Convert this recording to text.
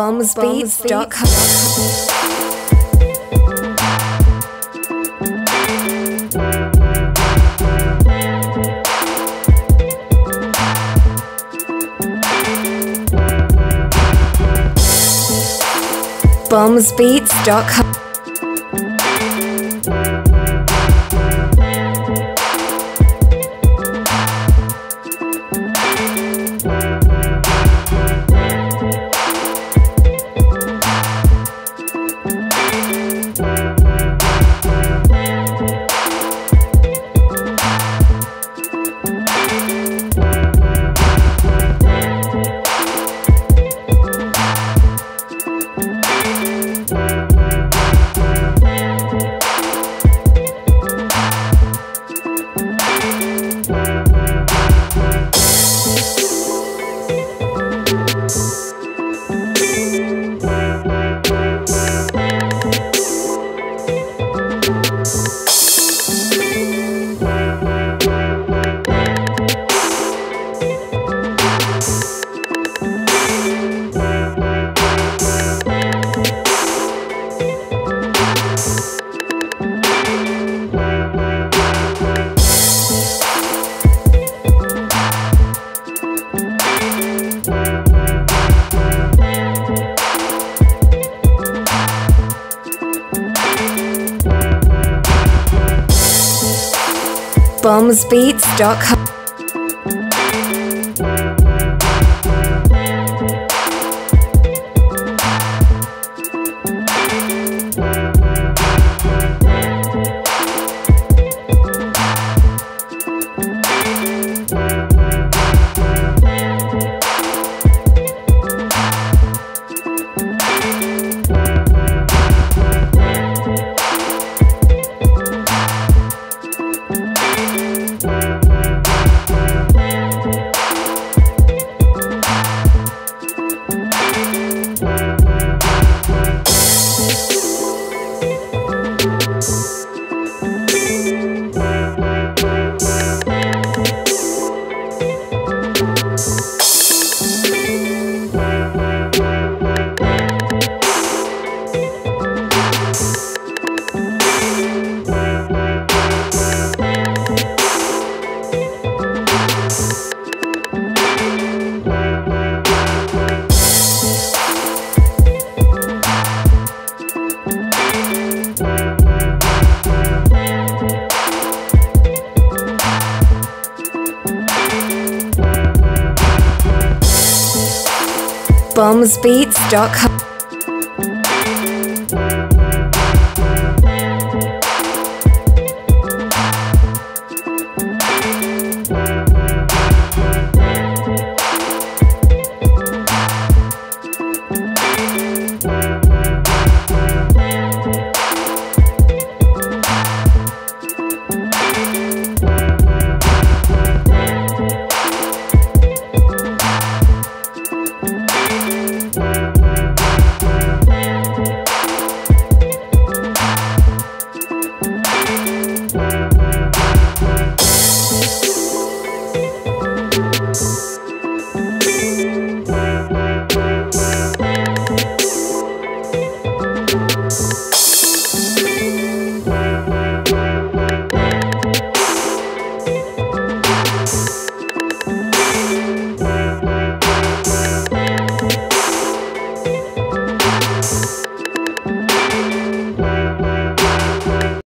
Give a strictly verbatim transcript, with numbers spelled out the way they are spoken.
bombs beats dot com. bombs beats dot com. bombs beats dot com. bombs beats dot com. We'll be right back.